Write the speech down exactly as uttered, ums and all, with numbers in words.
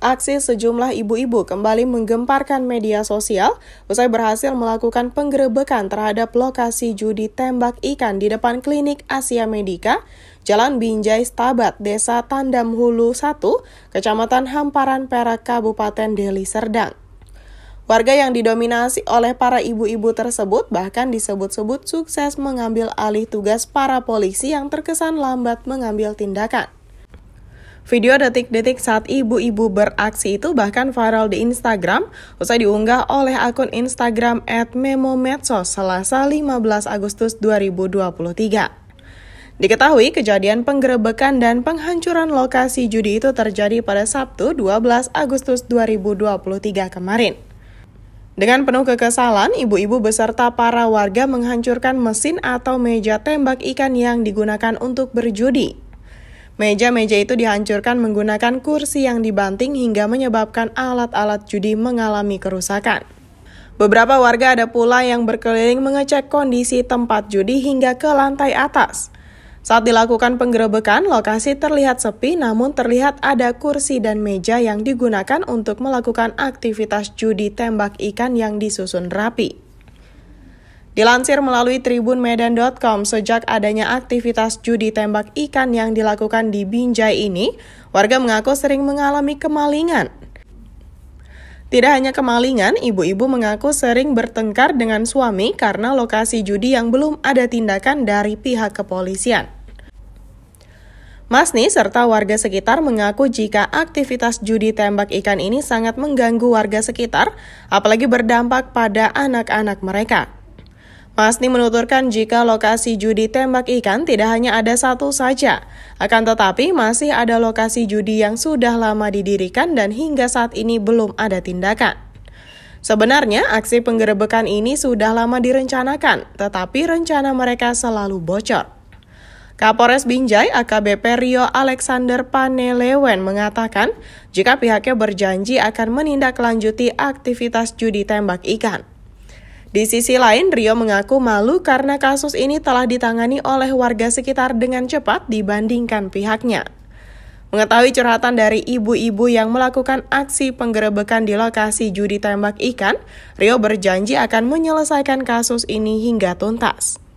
Aksi sejumlah ibu-ibu kembali menggemparkan media sosial usai berhasil melakukan penggerebekan terhadap lokasi judi tembak ikan di depan Klinik Asia Medika, Jalan Binjai-Stabat, Desa Tandam Hulu I, Kecamatan Hamparan Perak, Kabupaten Deli Serdang. Warga yang didominasi oleh para ibu-ibu tersebut bahkan disebut-sebut sukses mengambil alih tugas para polisi yang terkesan lambat mengambil tindakan. Video detik-detik saat ibu-ibu beraksi itu bahkan viral di Instagram usai diunggah oleh akun Instagram et memo underscore metsos Selasa lima belas Agustus dua ribu dua puluh tiga. Diketahui kejadian penggerebekan dan penghancuran lokasi judi itu terjadi pada Sabtu dua belas Agustus dua ribu dua puluh tiga kemarin. Dengan penuh kekesalan, ibu-ibu beserta para warga menghancurkan mesin atau meja tembak ikan yang digunakan untuk berjudi. Meja-meja itu dihancurkan menggunakan kursi yang dibanting hingga menyebabkan alat-alat judi mengalami kerusakan. Beberapa warga ada pula yang berkeliling mengecek kondisi tempat judi hingga ke lantai atas. Saat dilakukan penggerebekan, lokasi terlihat sepi namun terlihat ada kursi dan meja yang digunakan untuk melakukan aktivitas judi tembak ikan yang disusun rapi. Dilansir melalui tribunmedan titik com, sejak adanya aktivitas judi tembak ikan yang dilakukan di Binjai ini, warga mengaku sering mengalami kemalingan. Tidak hanya kemalingan, ibu-ibu mengaku sering bertengkar dengan suami karena lokasi judi yang belum ada tindakan dari pihak kepolisian. Masni serta warga sekitar mengaku jika aktivitas judi tembak ikan ini sangat mengganggu warga sekitar, apalagi berdampak pada anak-anak mereka. Masni menuturkan jika lokasi judi tembak ikan tidak hanya ada satu saja, akan tetapi masih ada lokasi judi yang sudah lama didirikan dan hingga saat ini belum ada tindakan. Sebenarnya aksi penggerebekan ini sudah lama direncanakan, tetapi rencana mereka selalu bocor. Kapolres Binjai A K B P Rio Alexander Panelewen mengatakan jika pihaknya berjanji akan menindaklanjuti aktivitas judi tembak ikan. Di sisi lain, Rio mengaku malu karena kasus ini telah ditangani oleh warga sekitar dengan cepat dibandingkan pihaknya. Mengetahui curhatan dari ibu-ibu yang melakukan aksi penggerebekan di lokasi judi tembak ikan, Rio berjanji akan menyelesaikan kasus ini hingga tuntas.